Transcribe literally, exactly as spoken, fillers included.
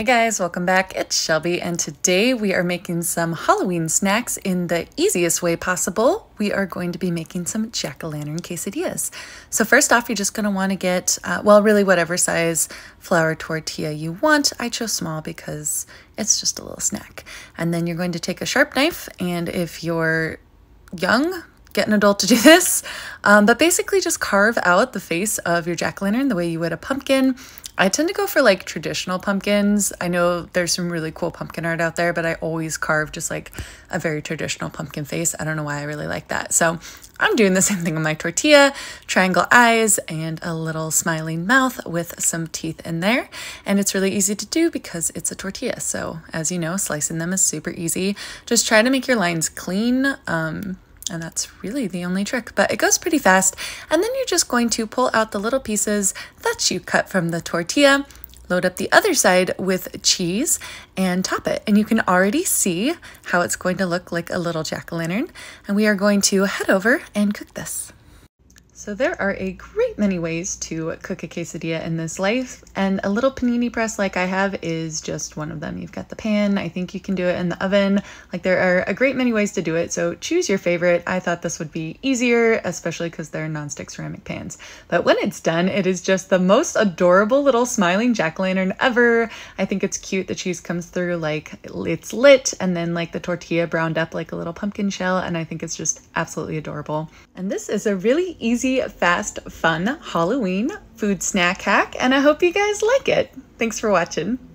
Hey guys, welcome back. It's Shelby, and today we are making some Halloween snacks in the easiest way possible. We are going to be making some Jack O'Lantern quesadillas. So first off, you're just going to want to get, uh, well, really whatever size flour tortilla you want. I chose small because it's just a little snack. And then you're going to take a sharp knife, and if you're young, get an adult to do this, um, but basically just carve out the face of your jack-o'-lantern the way you would a pumpkin. I tend to go for like traditional pumpkins. I know there's some really cool pumpkin art out there, but I always carve just like a very traditional pumpkin face. I don't know why I really like that. So I'm doing the same thing with my tortilla, triangle eyes and a little smiling mouth with some teeth in there. And it's really easy to do because it's a tortilla. So as you know, slicing them is super easy. Just try to make your lines clean. Um, And that's really the only trick, but it goes pretty fast. And then you're just going to pull out the little pieces that you cut from the tortilla, load up the other side with cheese and top it. And you can already see how it's going to look like a little jack-o'-lantern. And we are going to head over and cook this. So there are a great many ways to cook a quesadilla in this life, and a little panini press like I have is just one of them. You've got the pan, I think you can do it in the oven. Like, there are a great many ways to do it, so choose your favorite. I thought this would be easier, especially because they're nonstick ceramic pans. But when it's done, it is just the most adorable little smiling jack-o'-lantern ever. I think it's cute. The cheese comes through like it's lit, and then like the tortilla browned up like a little pumpkin shell, and I think it's just absolutely adorable. And this is a really easy, fast, fun Halloween food snack hack, and I hope you guys like it. Thanks for watching.